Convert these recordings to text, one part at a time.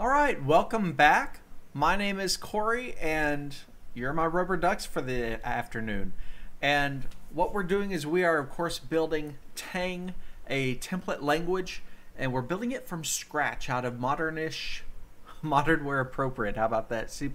All right, welcome back. My name is Corey, and you're my rubber ducks for the afternoon. And what we're doing is we are, of course, building Tang, a template language, and we're building it from scratch out of modern where appropriate. How about that? C++,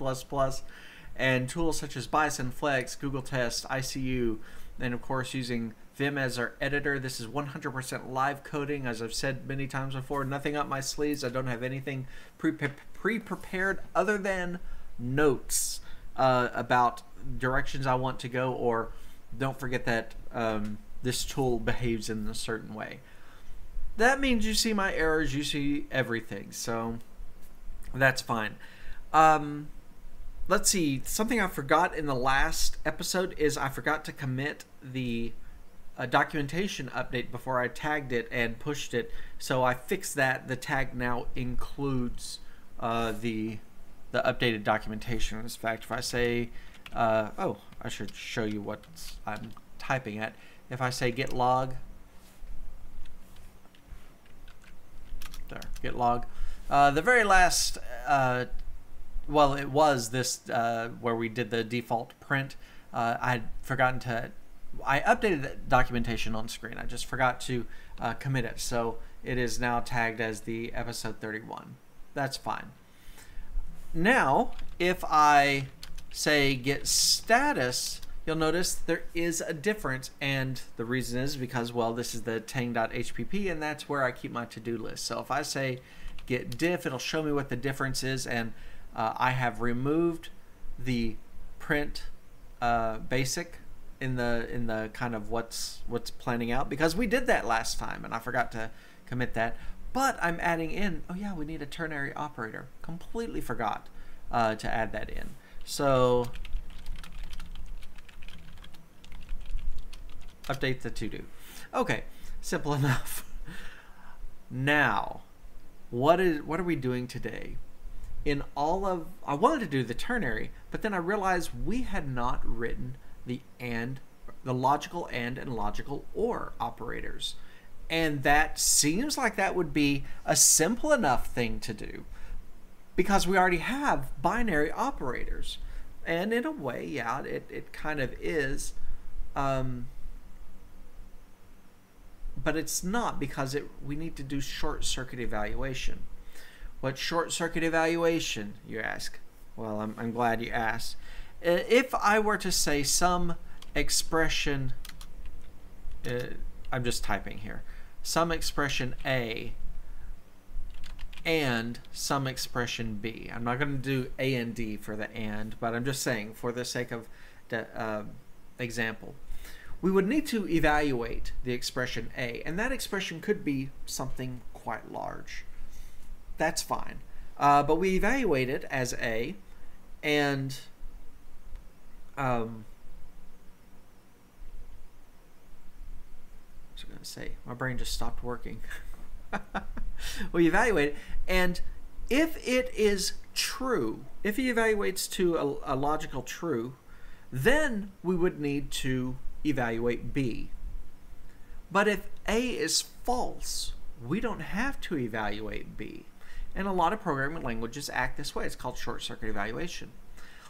and tools such as Bison, Flex, Google Test, ICU, and of course using Vim as our editor. This is 100% live coding, as I've said many times before. Nothing up my sleeves. I don't have anything pre-prepared other than notes about directions I want to go, or don't forget that this tool behaves in a certain way. That means you see my errors, you see everything, so that's fine. Let's see, something I forgot in the last episode is I forgot to commit the documentation update before I tagged it and pushed it, so I fixed that. The tag now includes the updated documentation. In fact, if I say, oh, I should show you what I'm typing at. If I say git log, there, git log. The very last, well, it was this where we did the default print. I had forgotten to, I updated the documentation on screen. I just forgot to commit it. So it is now tagged as the episode 31. That's fine. Now, if I say git status, you'll notice there is a difference, and the reason is because, well, this is the tang.hpp, and that's where I keep my to-do list. So if I say git diff, it'll show me what the difference is, and I have removed the print basic in the kind of what's planning out, because we did that last time and I forgot to commit that. But I'm adding in, oh yeah, we need a ternary operator. Completely forgot to add that in. So update the to-do. Okay, simple enough. Now, what are we doing today? In all of, I wanted to do the ternary, but then I realized we had not written the and, the logical and logical or operators. And that seems like that would be a simple enough thing to do, because we already have binary operators. And in a way, yeah, it kind of is, but it's not, because we need to do short circuit evaluation. What short circuit evaluation, you ask? Well, I'm glad you asked. If I were to say some expression, I'm just typing here, some expression A and some expression B. I'm not going to do A and D for the and, but I'm just saying for the sake of the example. We would need to evaluate the expression A, and that expression could be something quite large. That's fine. But we evaluate it as A, and what was I going to say? My brain just stopped working. We evaluate it, and if it is true, if it evaluates to a logical true, then we would need to evaluate B. But if A is false, we don't have to evaluate B. And a lot of programming languages act this way. It's called short circuit evaluation.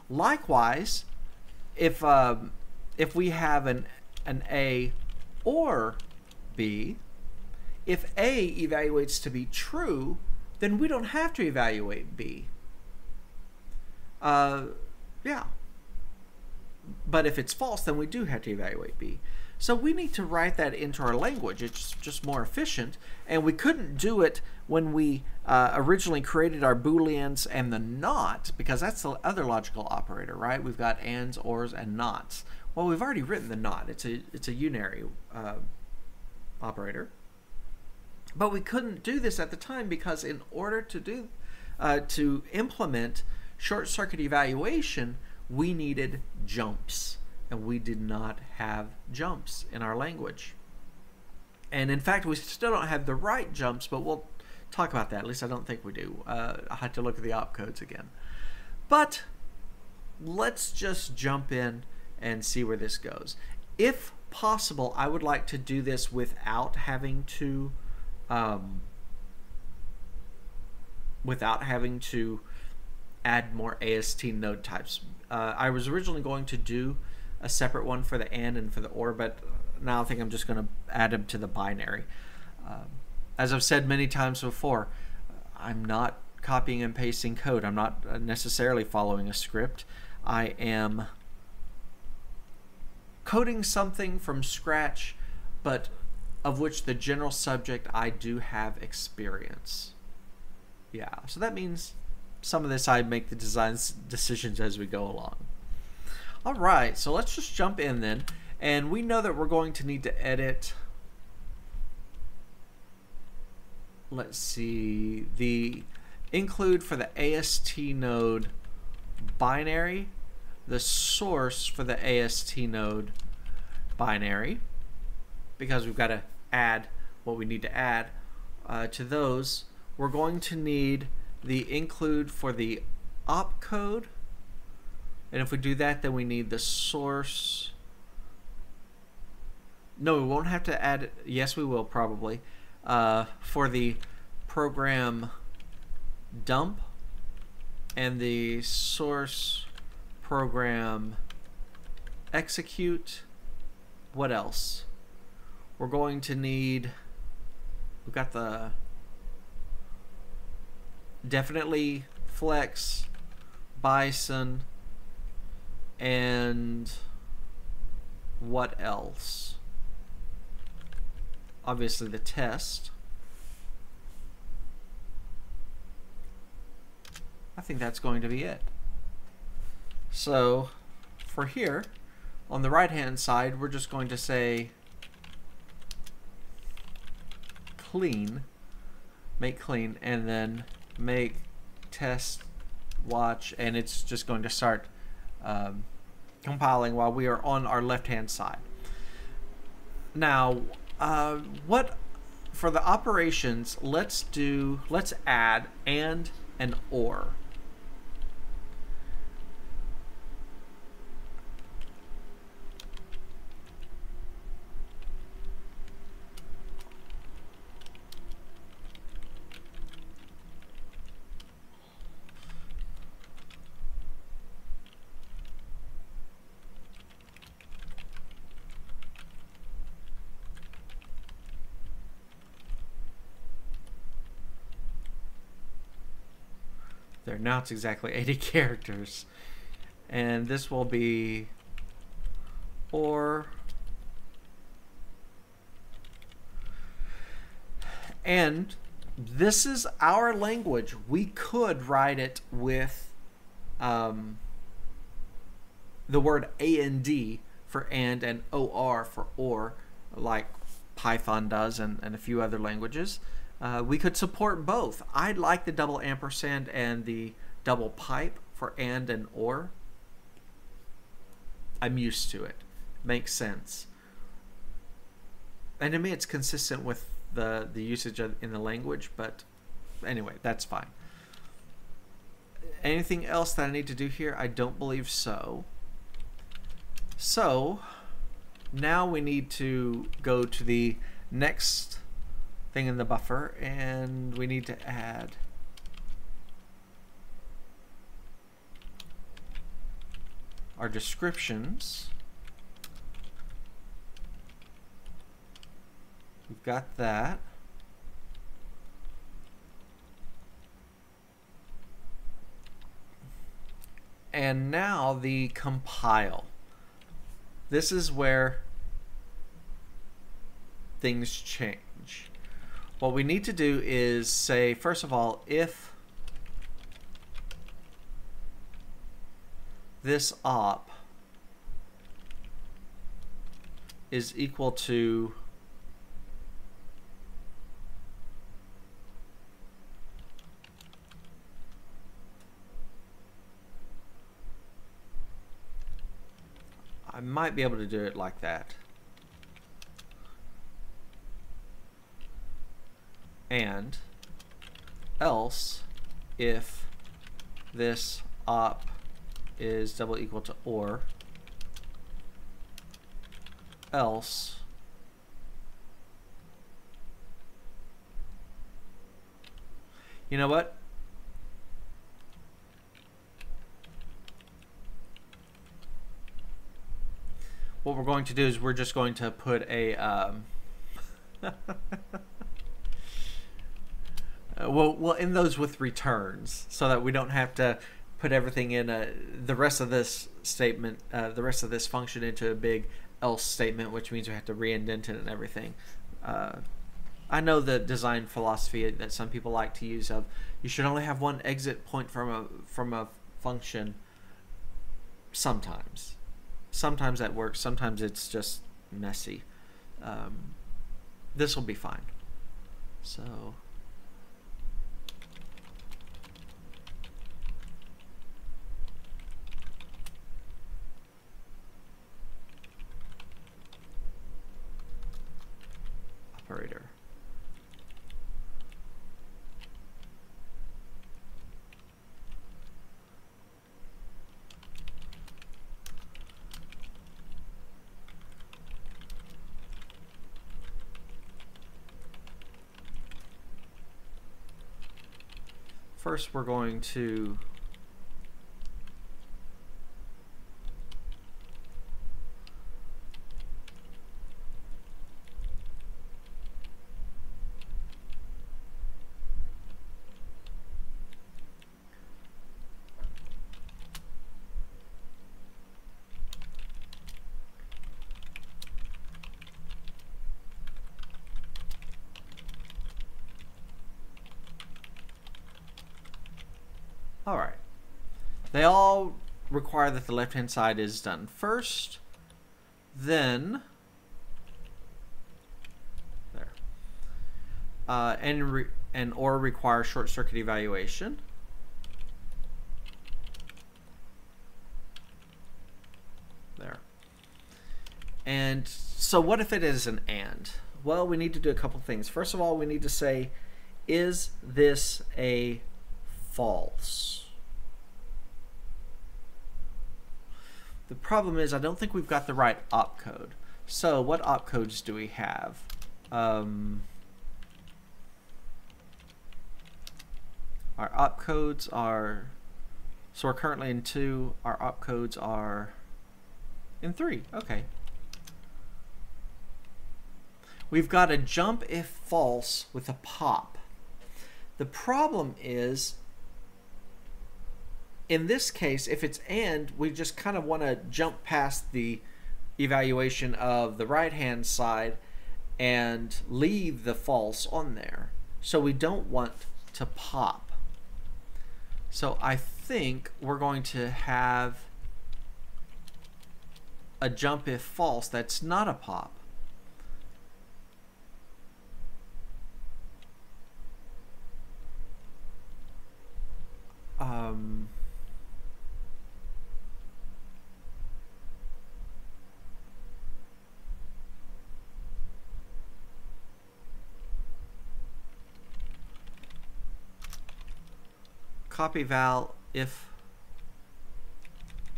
Likewise, if we have an A or B, if A evaluates to be true, then we don't have to evaluate B. Yeah. But if it's false, then we do have to evaluate B. So we need to write that into our language. It's just more efficient, and we couldn't do it when we originally created our booleans and the not, because that's the other logical operator, right? We've got ands, ors, and nots. Well, we've already written the not. It's a unary operator. But we couldn't do this at the time, because in order to implement short circuit evaluation, we needed jumps, and we did not have jumps in our language. And in fact, we still don't have the right jumps, but we'll talk about that. At least I don't think we do. I had to look at the opcodes again. But let's just jump in and see where this goes. If possible, I would like to do this without having to without having to add more AST node types. I was originally going to do a separate one for the AND and for the OR, but now I think I'm just going to add them to the binary. As I've said many times before, I'm not copying and pasting code. I'm not necessarily following a script. I am coding something from scratch, but of which the general subject I do have experience. Yeah, so that means some of this I make the design decisions as we go along. All right, so let's just jump in then. And we know that we're going to need to edit, let's see, the include for the AST node binary, the source for the AST node binary, because we've got to add what we need to add to those. We're going to need the include for the opcode, and if we do that, then we need the source. No, we won't have to add, yes we will probably, for the program dump and the source program execute. What else? We're going to need, we've got the definitely Flex, Bison, and what else? Obviously the test. I think that's going to be it. So for here, on the right hand side, we're just going to say clean, make clean, and then make test watch, and it's just going to start compiling while we are on our left hand side. Now what for the operations, let's add AND and OR. There, now it's exactly 80 characters, and this will be OR and this is our language. We could write it with the word AND for AND and OR for OR, like Python does and a few other languages. We could support both. I like the double ampersand and the double pipe for AND and OR. I'm used to it. Makes sense. And to me it's consistent with the usage in the language, but anyway, that's fine. Anything else that I need to do here? I don't believe so. So now we need to go to the next thing in the buffer, and we need to add our descriptions. We've got that. And now the compile. This is where things change. What we need to do is say, first of all, if this op is equal to I might be able to do it like that. And else if this op is double equal to OR, else you know what, what we're going to do is we're just going to put a we'll end those with returns so that we don't have to put everything in the rest of this statement, the rest of this function into a big else statement, which means we have to re-indent it and everything. I know the design philosophy that some people like to use of you should only have one exit point from a function. Sometimes that works. Sometimes it's just messy. This will be fine. So operator. First, we're going to They all require that the left-hand side is done first, then there, and or require short-circuit evaluation. There. And so, what if it is an and? Well, we need to do a couple things. First of all, we need to say, is this a false? The problem is I don't think we've got the right opcode. So what opcodes do we have? Our opcodes are, so we're currently in 2. Our opcodes are in 3. Okay. We've got a jump if false with a pop. The problem is, in this case, if it's and, we just kind of want to jump past the evaluation of the right-hand side and leave the false on there. So we don't want to pop. So I think we're going to have a jump if false that's not a pop. Copy val if,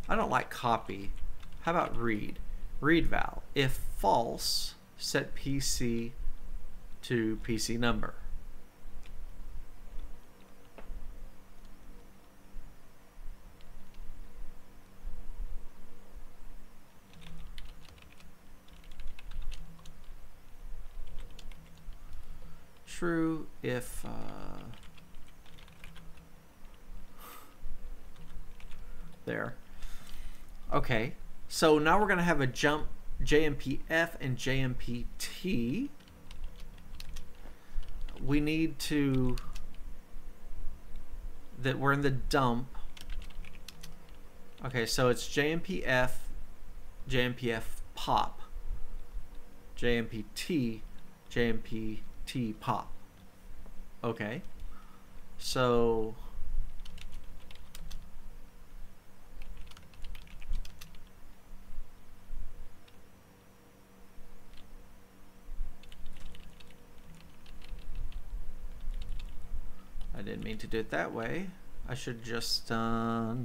I don't like copy, how about read? Read val if false, set PC to PC number. True if there. Okay, so now we're going to have a jump JMPF and JMPT. We need to, that we're in the dump. Okay, so it's JMPF, JMPF pop, JMPT, JMPT pop. Okay, so didn't mean to do it that way. I should just so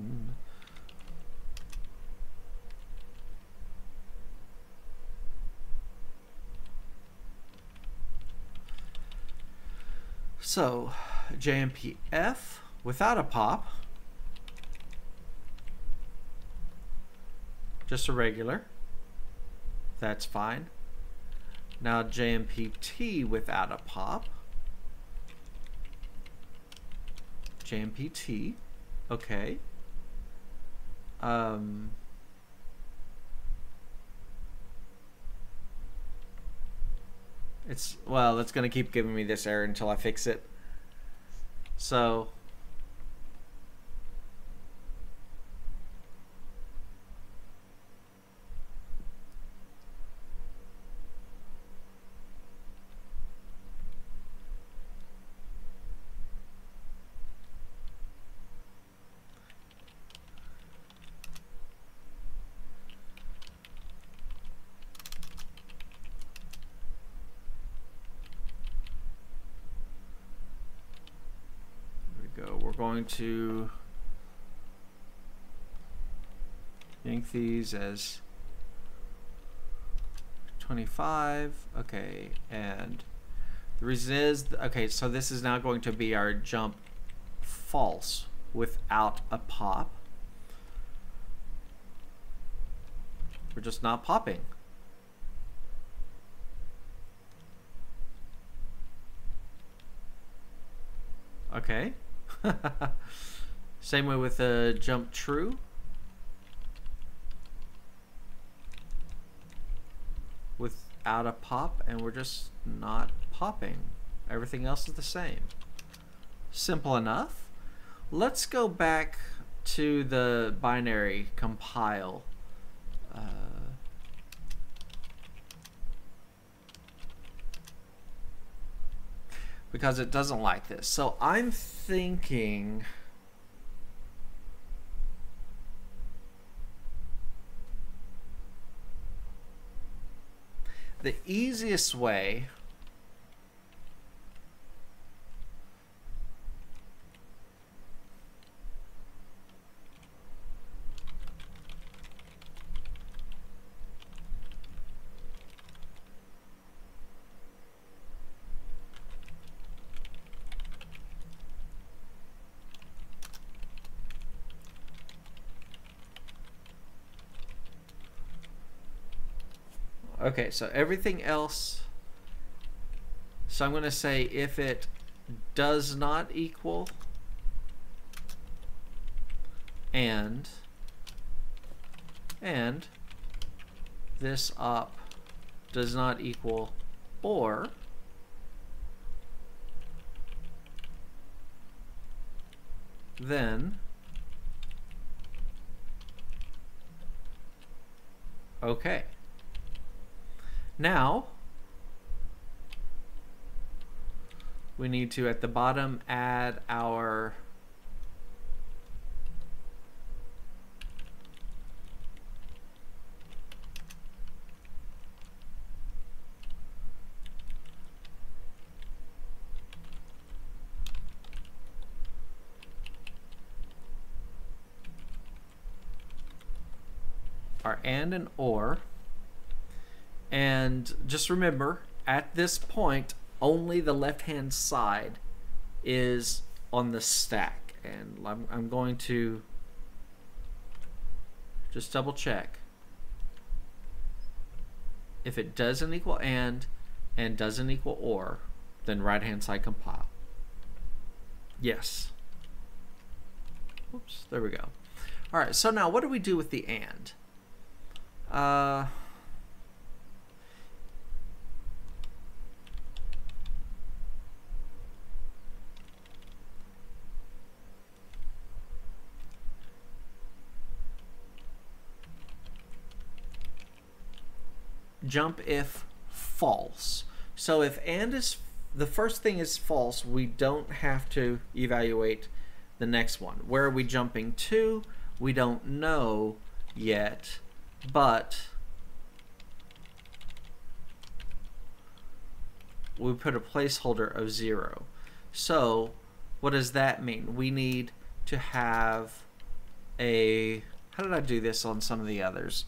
JMPF without a pop, just a regular That's fine. Now JMPT without a pop. JMPT, okay. It's gonna keep giving me this error until I fix it. So going to ink these as 25. Okay, and the reason is, okay, so this is now going to be our jump false without a pop. We're just not popping. Okay. Same way with the jump true. Without a pop, and we're just not popping. Everything else is the same. Simple enough. Let's go back to the binary compile. Because it doesn't like this. So I'm thinking the easiest way . Okay, so everything else, so I'm going to say if it does not equal and this op does not equal or, then okay. Now, we need to, at the bottom, add our and or. And just remember, at this point, only the left-hand side is on the stack. And I'm going to just double check. If it doesn't equal and doesn't equal or, then right-hand side compile. Yes. Oops, there we go. All right, so now what do we do with the and? Jump if false. So if and is, the first thing is false, we don't have to evaluate the next one. Where are we jumping to? We don't know yet, but we put a placeholder of 0. So what does that mean? We need to have a, how did I do this on some of the others?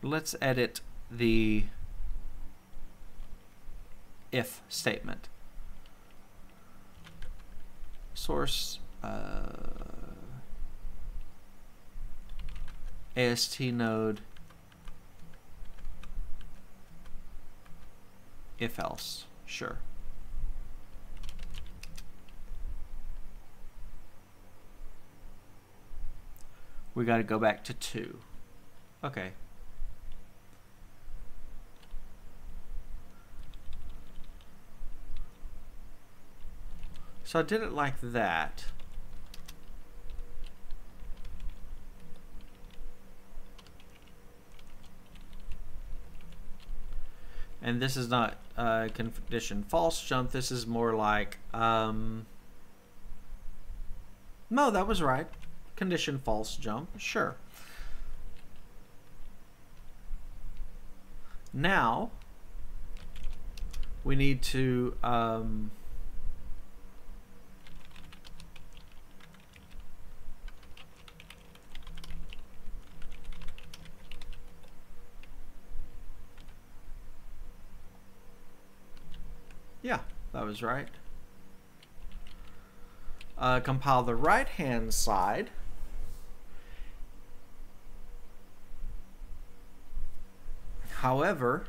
Let's edit the if statement. Source AST node if else, sure. We got to go back to 2. Okay. So I did it like that. And this is not condition false jump. This is more like, no, that was right. Condition false jump, sure. Now we need to yeah, that was right. Compile the right-hand side. However,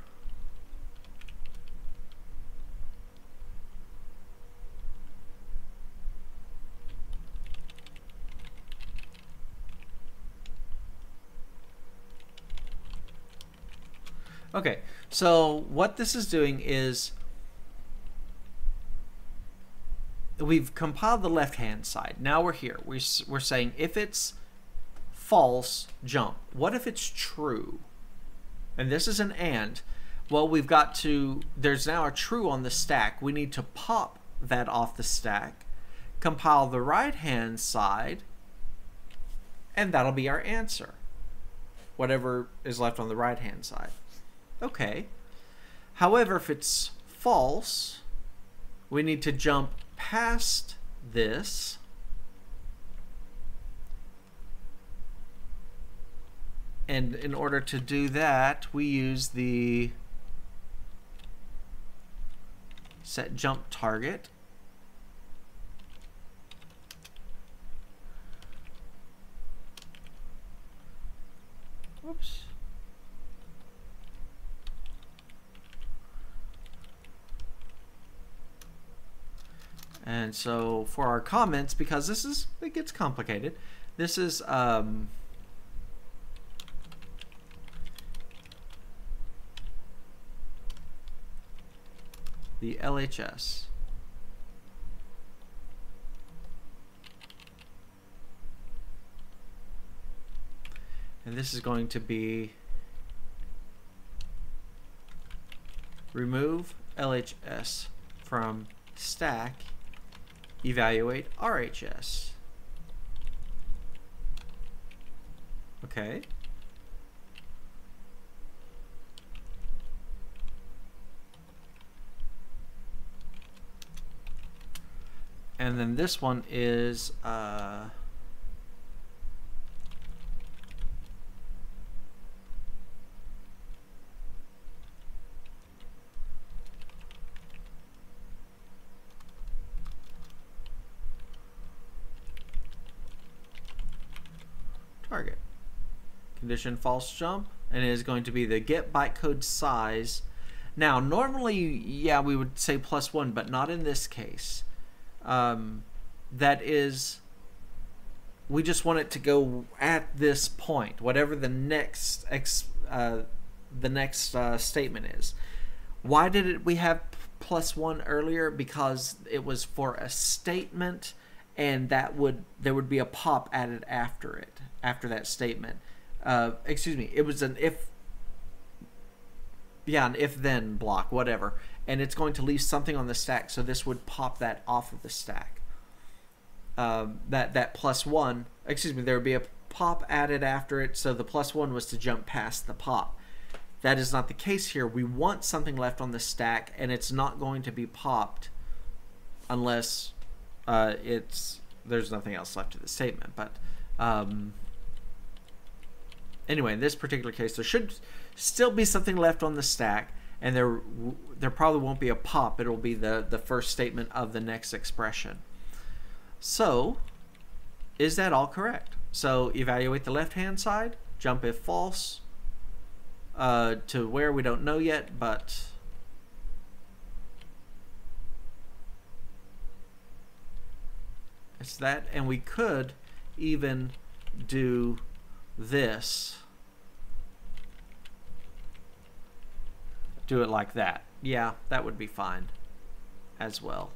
okay, so what this is doing is we've compiled the left-hand side. Now we're here. We're saying if it's false, jump. What if it's true? And this is an and. Well, we've got to, there's now a true on the stack. We need to pop that off the stack, compile the right-hand side, and that'll be our answer. Whatever is left on the right-hand side. Okay. However, if it's false, we need to jump past this and in order to do that we use the set jump target whoops and so for our comments, because this is, it gets complicated, this is the LHS. And this is going to be remove LHS from stack, evaluate RHS. Okay. And then this one is target. Condition false jump, and it is going to be the get bytecode size. Now normally, yeah, we would say +1, but not in this case. That is, we just want it to go at this point, whatever the next statement is. Why did it, we have +1 earlier? Because it was for a statement, and that would, there would be a pop added after it, after that statement. Excuse me, it was an if, yeah, an if-then block, whatever. And it's going to leave something on the stack, so this would pop that off of the stack. That +1, excuse me, there would be a pop added after it, so the +1 was to jump past the pop. That is not the case here. We want something left on the stack, and it's not going to be popped unless there's nothing else left to the statement. But anyway, in this particular case, there should still be something left on the stack. And there probably won't be a pop. It'll be the first statement of the next expression. So, is that all correct? So, evaluate the left-hand side, jump if false to where we don't know yet, but it's that. And we could even do this, do it like that. Yeah, that would be fine as well.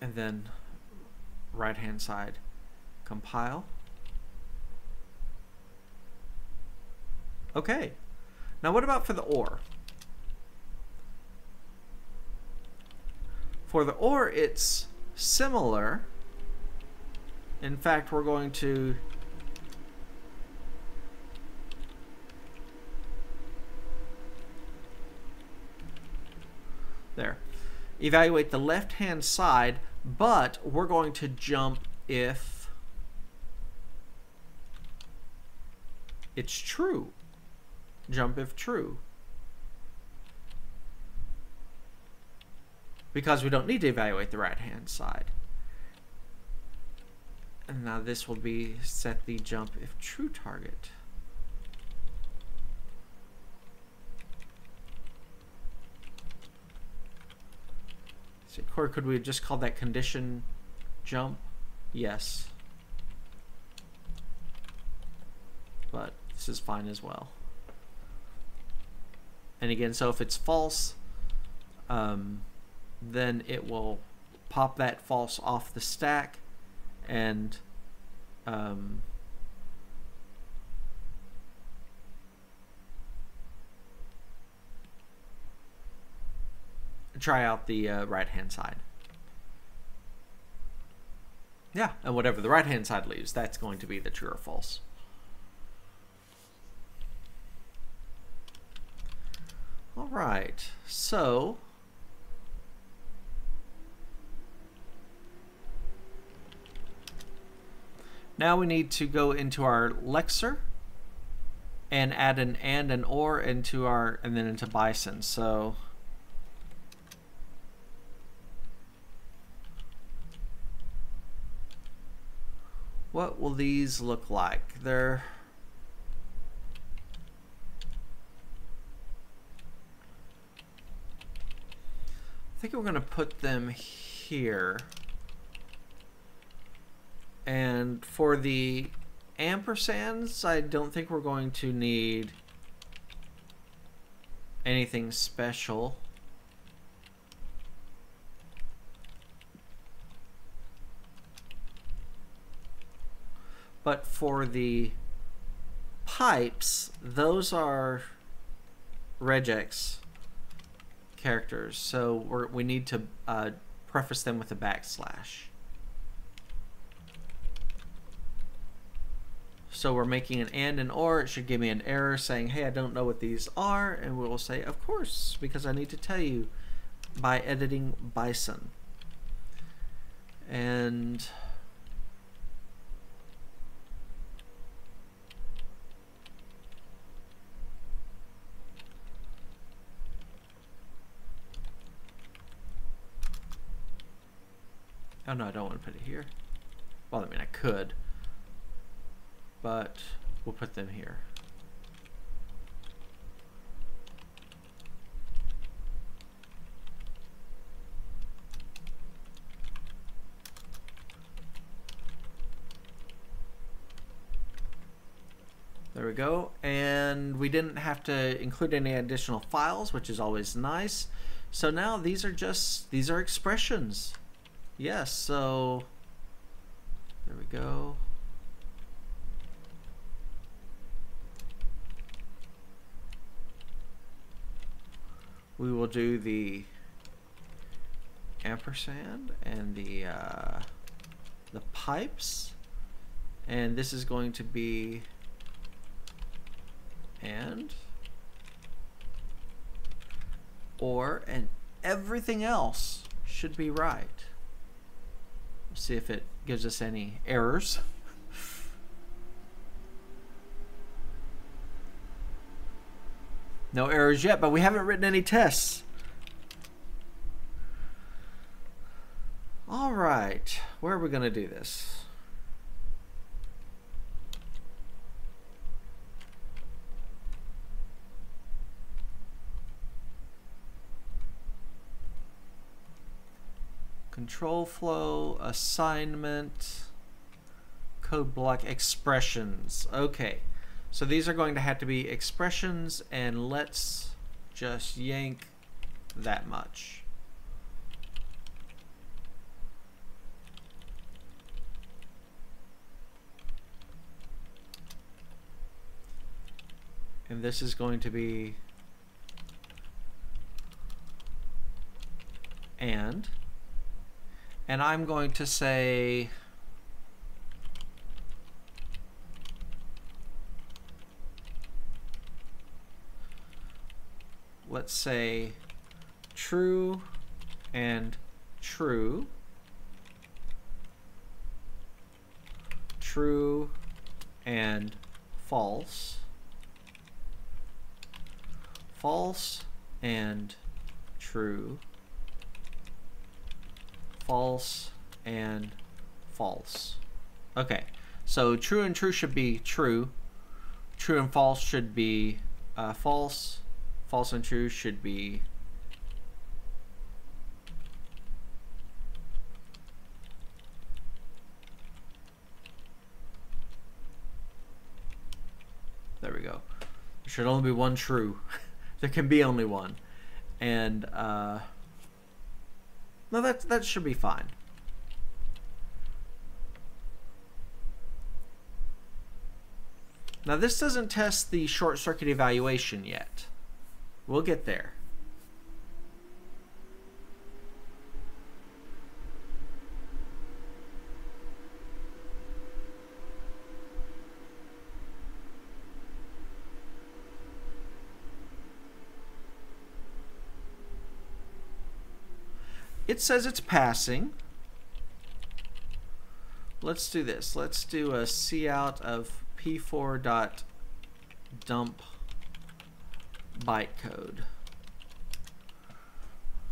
And then right hand side, compile. Okay, now what about for the OR? For the OR, it's similar. In fact, we're going to there evaluate the left hand side, but we're going to jump if it's true. Jump if true, because we don't need to evaluate the right hand side. And now this will be set the jump if true target. So, or could we just call that condition jump? Yes, but this is fine as well. And again, so if it's false, then it will pop that false off the stack, and try out the right hand side. Yeah, and whatever the right hand side leaves, that's going to be the true or false. All right, so now we need to go into our lexer and add an and an or into our, and then into Bison. So what will these look like? They're I think we're going to put them here. And for the ampersands, I don't think we're going to need anything special. But for the pipes, those are regex characters, so we need to preface them with a backslash. So we're making an and an or. It should give me an error saying, hey, I don't know what these are, and we'll say, of course, because I need to tell you by editing Bison. And oh no, I don't want to put it here. Well, I mean, I could, but we'll put them here. There we go. And we didn't have to include any additional files, which is always nice. So now these are just, these are expressions. Yes, so there we go. We will do the ampersand and the pipes, and this is going to be and or, and everything else should be right. See if it gives us any errors. No errors yet, but we haven't written any tests. All right, where are we going to do this? control flow, assignment, code block, expressions. Okay, so these are going to have to be expressions, and let's just yank that much. And this is going to be and I'm going to say let's say true and true, true and false, false and true, false and false. Okay, so true and true should be true, true and false should be false, false and true should be there we go. There should only be one true. There can be only one, and no, that should be fine. Now this doesn't test the short circuit evaluation yet. We'll get there. It says it's passing. Let's do this. Let's do a cout of p4.dump bytecode.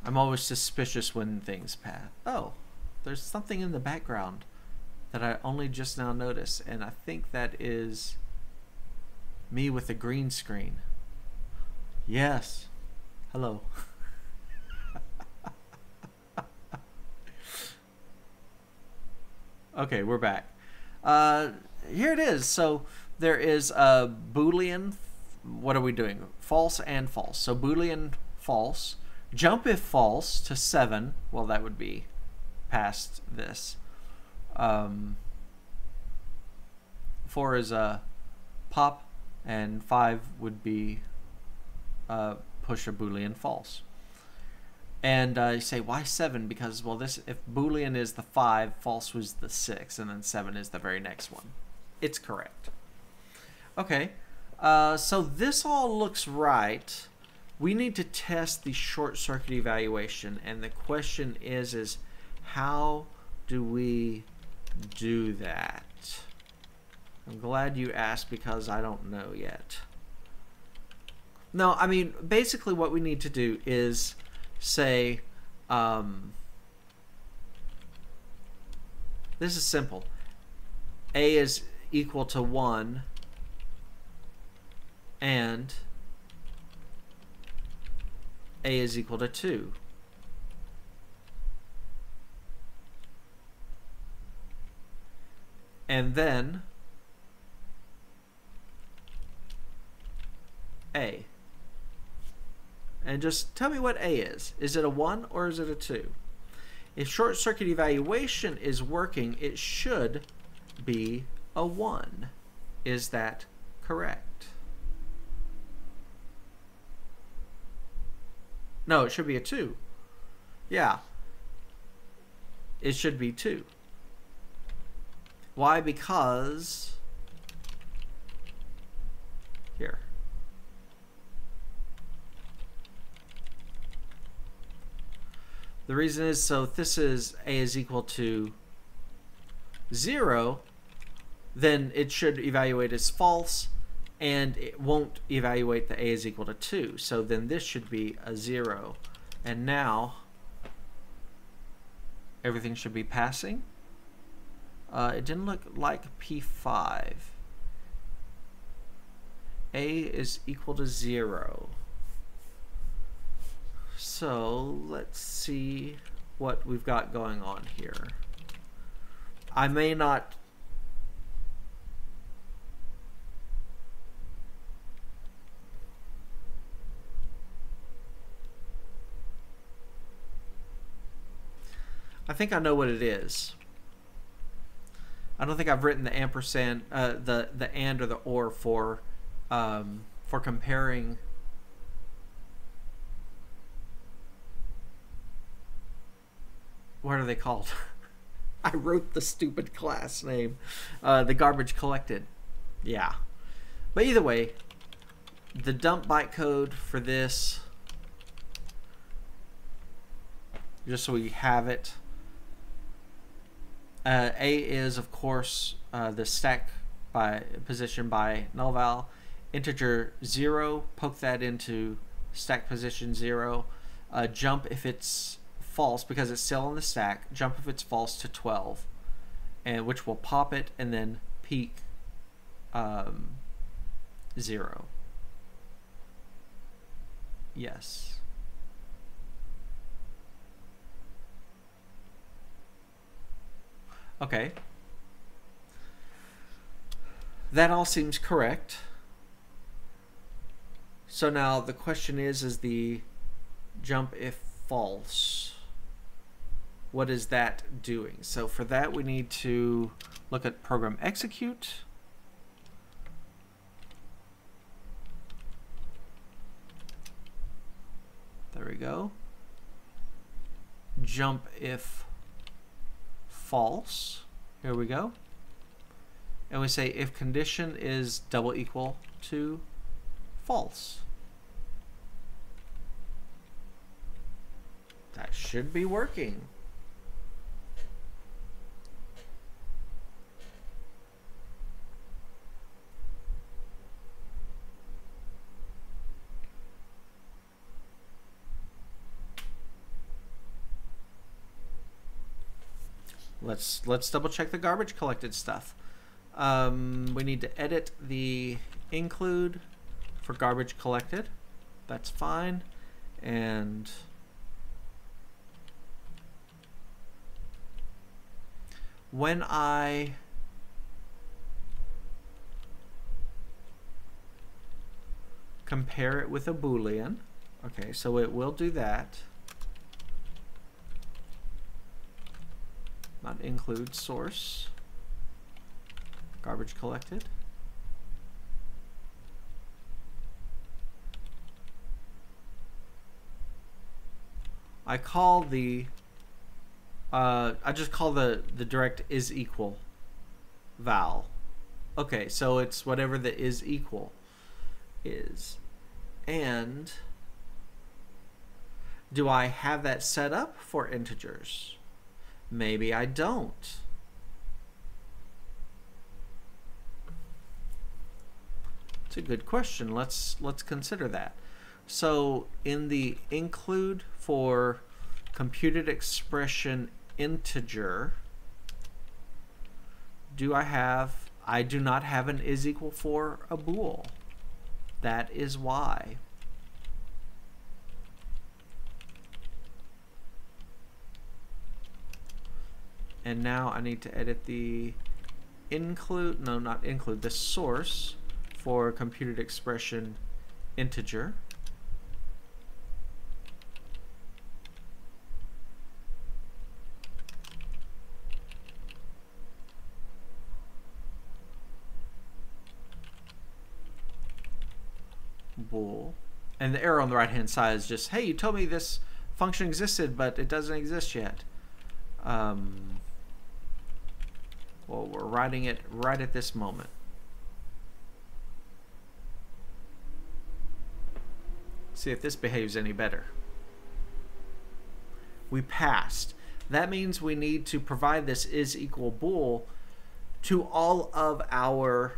I'm always suspicious when things pass. Oh, there's something in the background that I only just now noticed, and I think that is me with a green screen. Yes. Hello. Okay, we're back. Here it is. So there is a Boolean. What are we doing? False and false. So Boolean false. Jump if false to 7. Well, that would be past this. 4 is a pop, and 5 would be push a Boolean false. And you say, why 7? Because, well, this, if Boolean is the 5, false was the 6, and then 7 is the very next one. It's correct. Okay, so this all looks right. We need to test the short circuit evaluation, and the question is how do we do that? I'm glad you asked, because I don't know yet. No, I mean, basically what we need to do is say, this is simple. A is equal to 1 and A is equal to 2. And then A. And just tell me what A is. Is it a 1 or is it a 2? If short circuit evaluation is working, it should be a 1. Is that correct? No, it should be a 2. Yeah. It should be 2. Why? Because here. The reason is, so if this is A is equal to 0, then it should evaluate as false, and it won't evaluate the A is equal to 2. So then this should be a 0. And now everything should be passing. It didn't look like P5. A is equal to 0. So let's see what we've got going on here. I may not I think I know what it is. I don't think I've written the ampersand, the and or the or for comparing. What are they called? I wrote the stupid class name, the garbage collected. Yeah, but either way, the dump bytecode for this, just so we have it. A is, of course, the stack by position by null val. Integer 0, poke that into stack position 0. Jump if it's false, because it's still on the stack, jump if it's false to 12, and which will pop it, and then peak 0. Yes. Okay, that all seems correct. So now the question is the jump if false, what is that doing? So for that we need to look at program execute. There we go. Jump if false, here we go, and we say if condition is double equal to false. That should be working. Let's double check the garbage collected stuff. We need to edit the include for garbage collected. That's fine. And when I compare it with a Boolean, okay, so it will do that. Not include source, garbage collected. I call the, I just call the direct is equal val. Okay, so it's whatever the is equal is. And do I have that set up for integers? Maybe I don't. It's a good question. Let's consider that. So in the include for computed expression integer, do I have, I do not have an is equal for a bool. That is why. And now I need to edit the include, no, not include, the source for computed expression integer. Bool. And the error on the right hand side is just, hey, you told me this function existed, but it doesn't exist yet. Well, we're writing it right at this moment. See if this behaves any better. We passed. That means we need to provide this is equal bool to all of our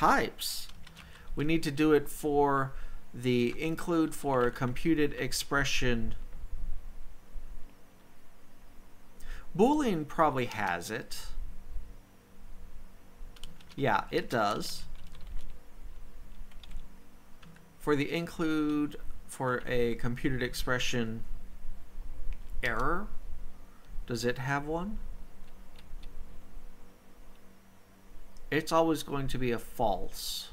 types. We need to do it for the include for computed expression. Boolean probably has it. Yeah, it does. for the include for a computed expression error, does it have one? It's always going to be a false.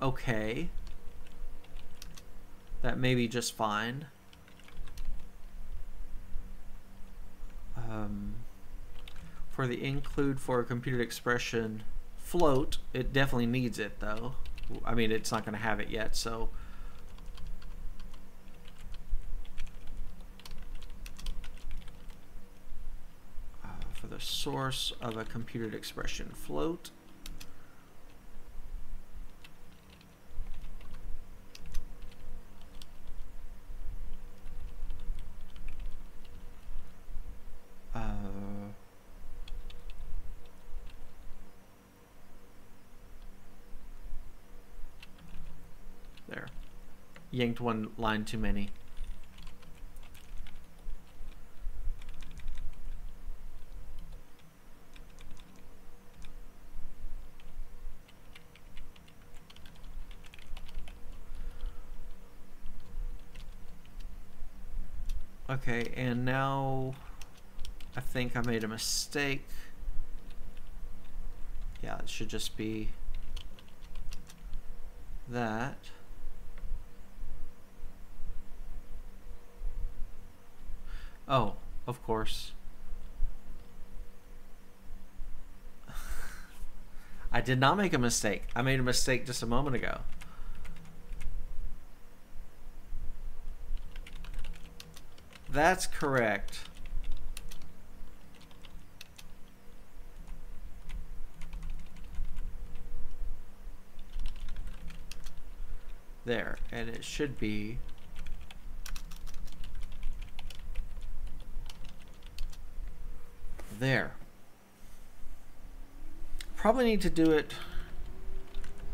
Okay. That may be just fine. For the include for a computed expression float, it definitely needs it though. I mean, it's not going to have it yet, so. For the source of a computed expression float. There. Yanked one line too many. Okay, and now I think I made a mistake. Yeah, it should just be that. Oh, of course. I did not make a mistake. I made a mistake just a moment ago. That's correct. There, and it should be there. Probably need to do it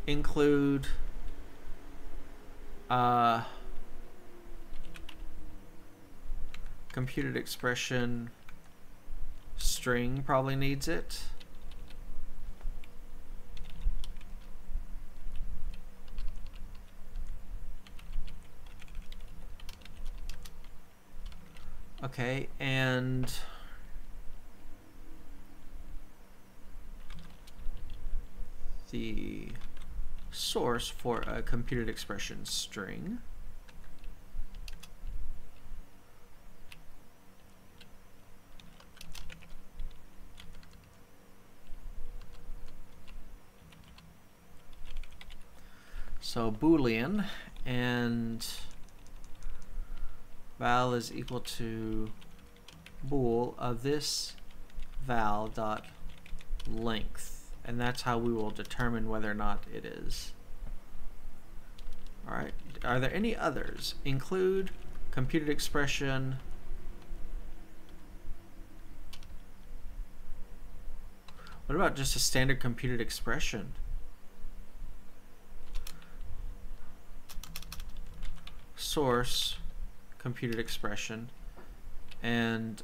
include computed expression string, probably needs it. Okay, and the source for a computed expression string. So Boolean, and val is equal to bool of this val dot length. And that's how we will determine whether or not it is. All right, are there any others? Include computed expression . What about just a standard computed expression? Source computed expression and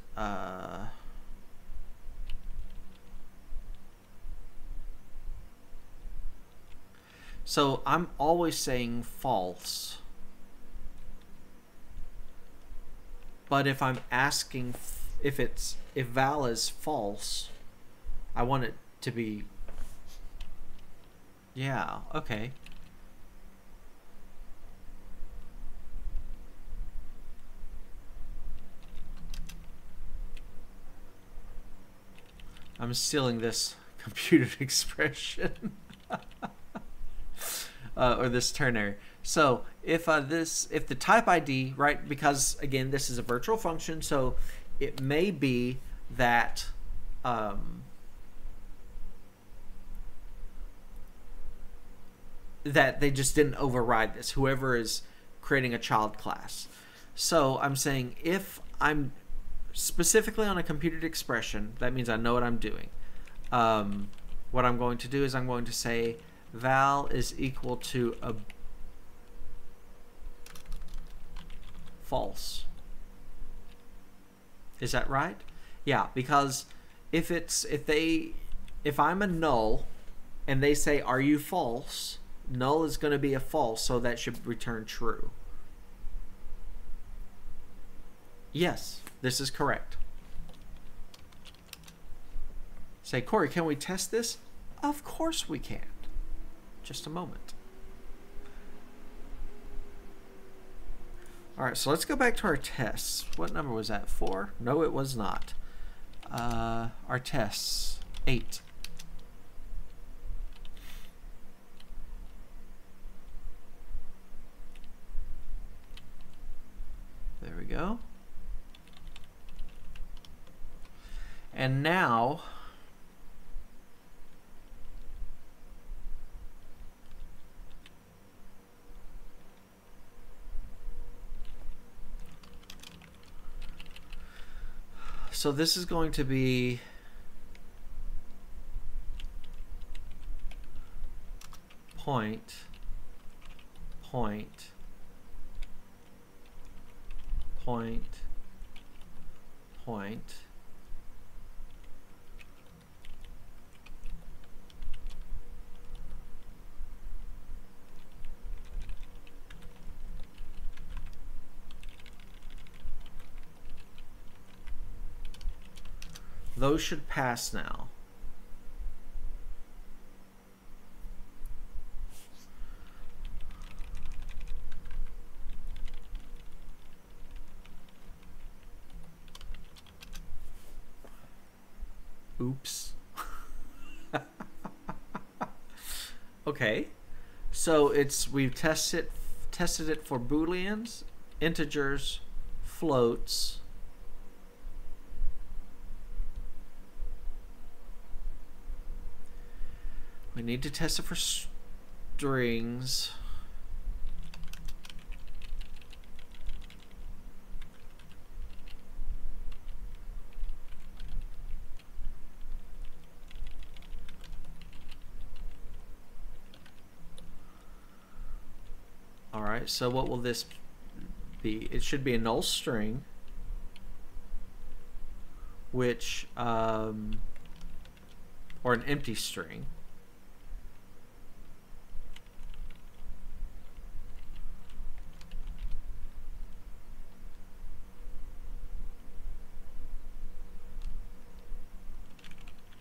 so I'm always saying false, but if I'm asking if val is false, I want it to be, yeah, okay. I'm stealing this computed expression. Or this ternary. So if the type ID, right, because again this is a virtual function, so it may be that that they just didn't override this, whoever is creating a child class. So I'm saying if I'm specifically on a computed expression, that means I know what I'm doing. What I'm going to do is I'm going to say val is equal to a false. Is that right? Yeah, because if I'm a null, and they say, are you false? Null is going to be a false, so that should return true. Yes, this is correct. Say, Corey, can we test this? Of course we can. Just a moment. All right, so let's go back to our tests. What number was that, 4? No, it was not. Our tests, 8. There we go. And now, so this is going to be point, those should pass now. Oops. Okay, so it's we've tested it for Booleans, integers, floats. We need to test it for strings. All right, so what will this be? It should be a null string, which, or an empty string.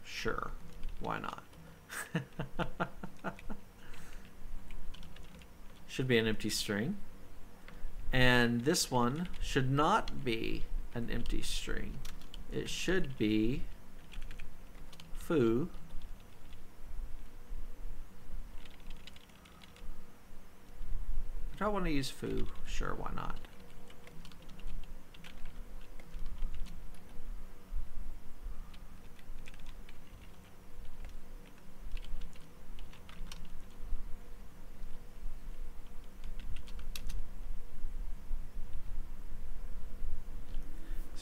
Sure, why not? Should be an empty string. And this one should not be an empty string. It should be foo. I don't want to use foo. Sure, why not?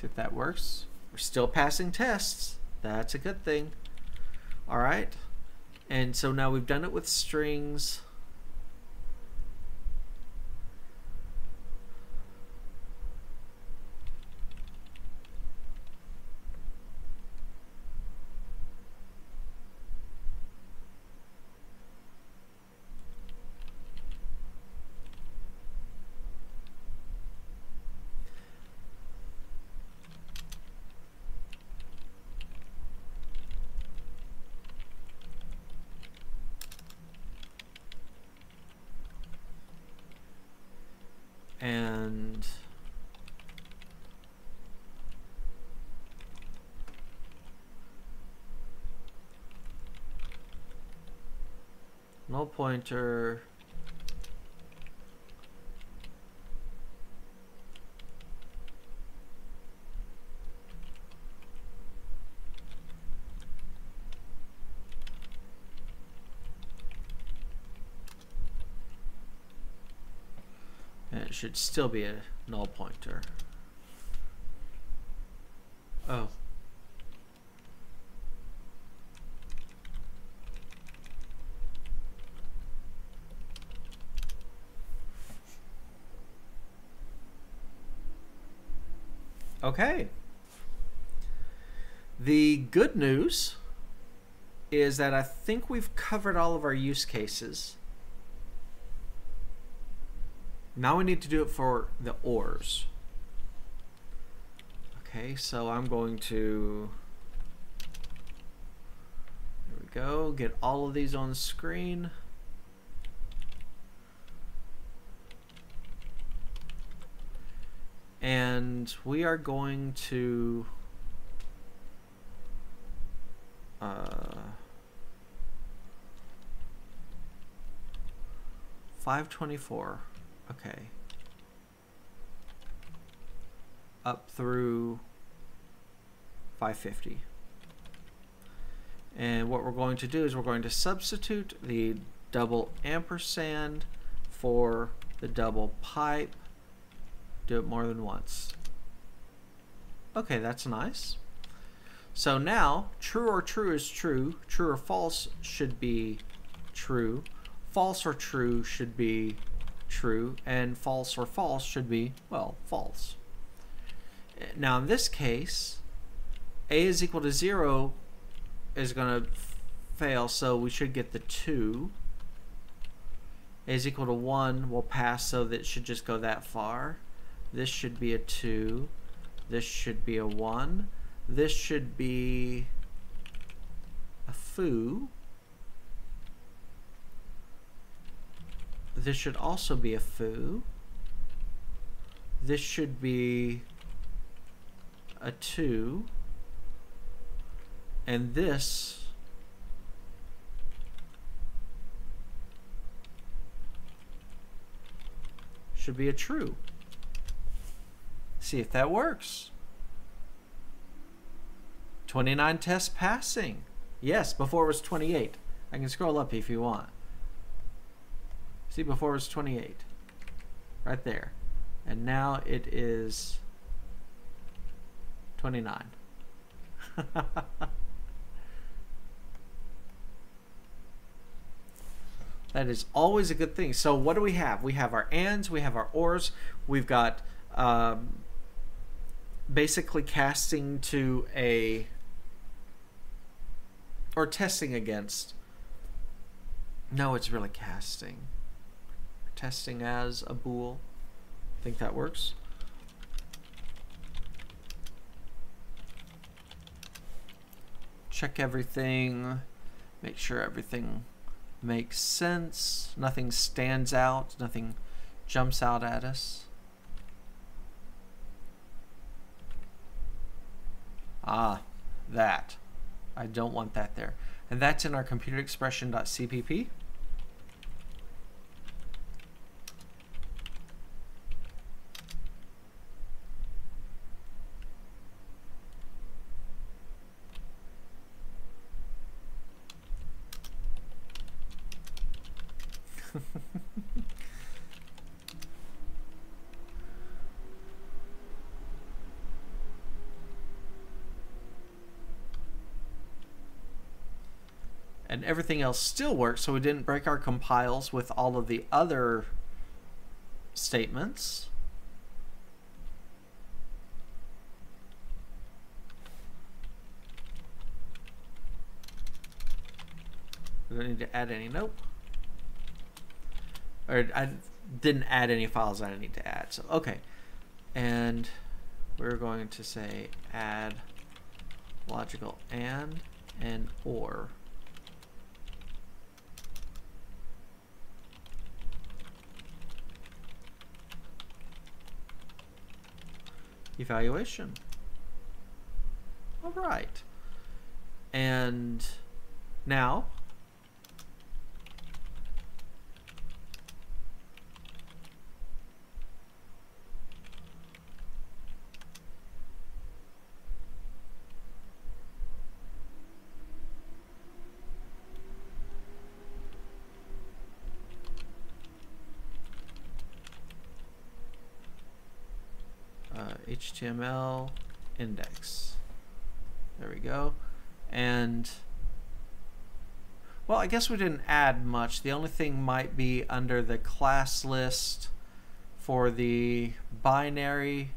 If that works, we're still passing tests. That's a good thing. All right, and so now we've done it with strings. And null pointer should still be a null pointer. Oh. Okay. The good news is that I think we've covered all of our use cases. Now we need to do it for the ORs. Okay, so I'm going to, there we go, get all of these on screen. And we are going to $524, okay, up through $550. And what we're going to do is we're going to substitute the double ampersand for the double pipe. Do it more than once. Okay, that's nice. So now, true or true is true. True or false should be true. False or true should be true. And false or false should be, well, false. Now in this case, A is equal to 0 is going to fail, so we should get the 2. A is equal to 1 will pass, so that it should just go that far. This should be a 2. This should be a 1. This should be a foo. This should also be a foo. This should be a 2. And this should be a true. See if that works. 29 tests passing. Yes, before it was 28. I can scroll up if you want. See, before it was 28. Right there. And now it is 29. That is always a good thing. So what do we have? We have our ands, we have our ors, we've got basically casting to a, or testing against, no, it's really casting, testing as a bool. I think that works. Check everything, make sure everything makes sense, nothing stands out, nothing jumps out at us. Ah, that. I don't want that there. And that's in our computerexpression.cpp. And everything else still works, so we didn't break our compiles with all of the other statements. We don't need to add any, nope. Or I didn't add any files that I need to add, so okay. And we're going to say add logical and or. Evaluation. All right. And now HTML index. There we go. And well, I guess we didn't add much. The only thing might be under the class list for the binary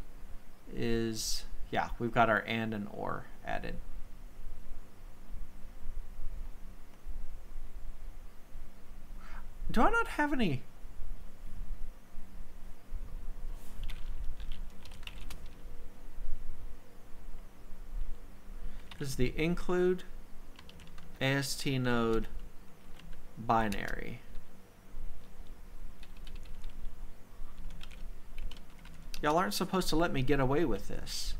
is, yeah, we've got our and or added. Do I not have any? This is the include AST node binary. Y'all aren't supposed to let me get away with this.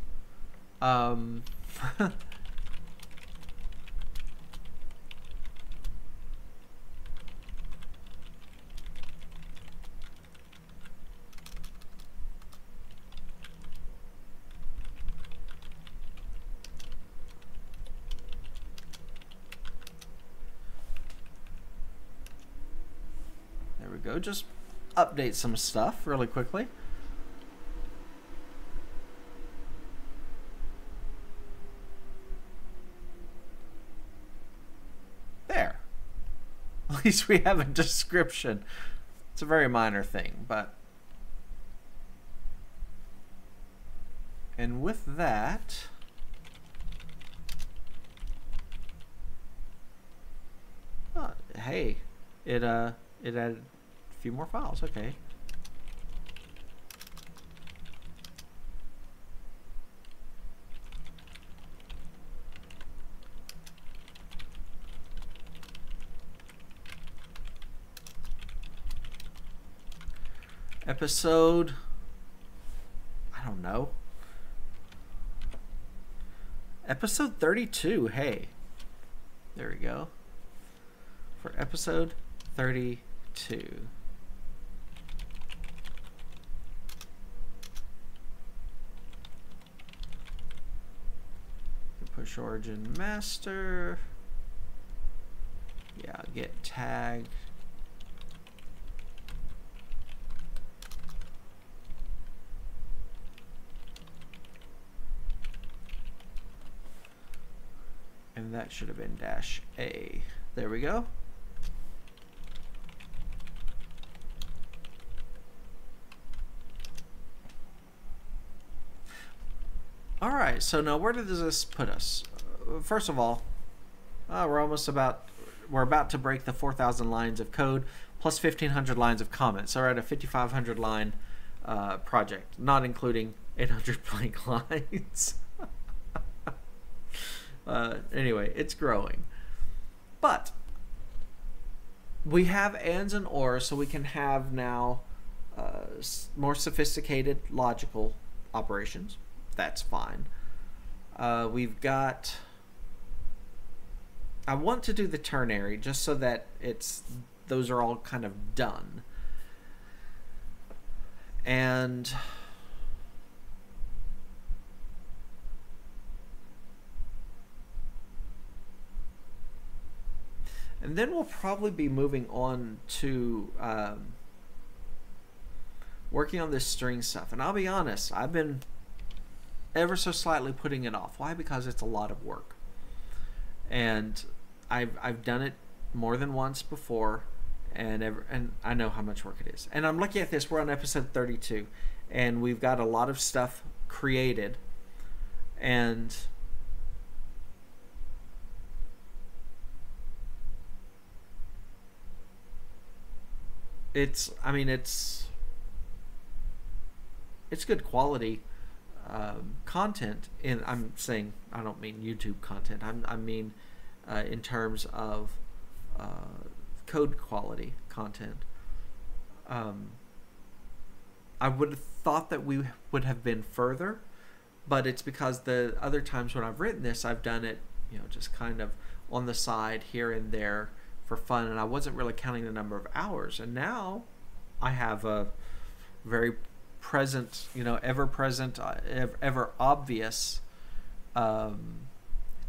There we go. Just update some stuff really quickly. At least we have a description. It's a very minor thing, but. And with that, oh, hey, it added a few more files. Okay. Episode, I don't know. Episode 32, hey. There we go. For episode 32. Push origin master. Yeah, get tag. And that should have been dash A. There we go. All right, so now where does this put us? First of all, we're about to break the 4,000 lines of code plus 1,500 lines of comments. So we're at a 5,500 line project, not including 800 blank lines. Anyway, it's growing, but we have ands and ors, so we can have now more sophisticated logical operations. That's fine. We've got. I want to do the ternary just so that it's those are all kind of done, and. And then we'll probably be moving on to working on this string stuff. And I'll be honest, I've been ever so slightly putting it off. Why? Because it's a lot of work. And I've done it more than once before, and I know how much work it is. And I'm looking at this, we're on episode 32, and we've got a lot of stuff created. And it's, I mean, it's good quality content, and I'm saying, I don't mean YouTube content, I mean in terms of code quality content. I would have thought that we would have been further, but it's because the other times when I've written this, I've done it, you know, just kind of on the side here and there, for fun, and I wasn't really counting the number of hours. And now I have a very present, you know, ever-present, ever-obvious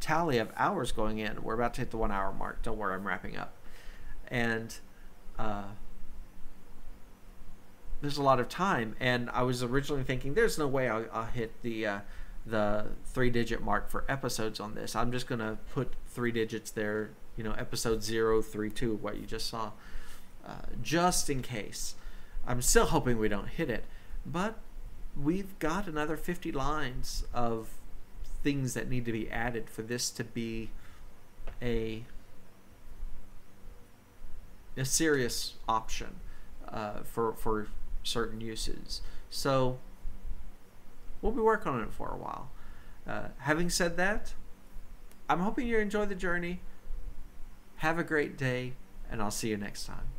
tally of hours going in. We're about to hit the 1 hour mark. Don't worry, I'm wrapping up. And there's a lot of time. And I was originally thinking, there's no way I'll hit the three-digit mark for episodes on this. I'm just going to put three digits there, you know, episode 032, what you just saw, just in case. I'm still hoping we don't hit it, but we've got another 50 lines of things that need to be added for this to be a a serious option for certain uses. So we'll be working on it for a while. Having said that, I'm hoping you enjoy the journey. Have a great day, and I'll see you next time.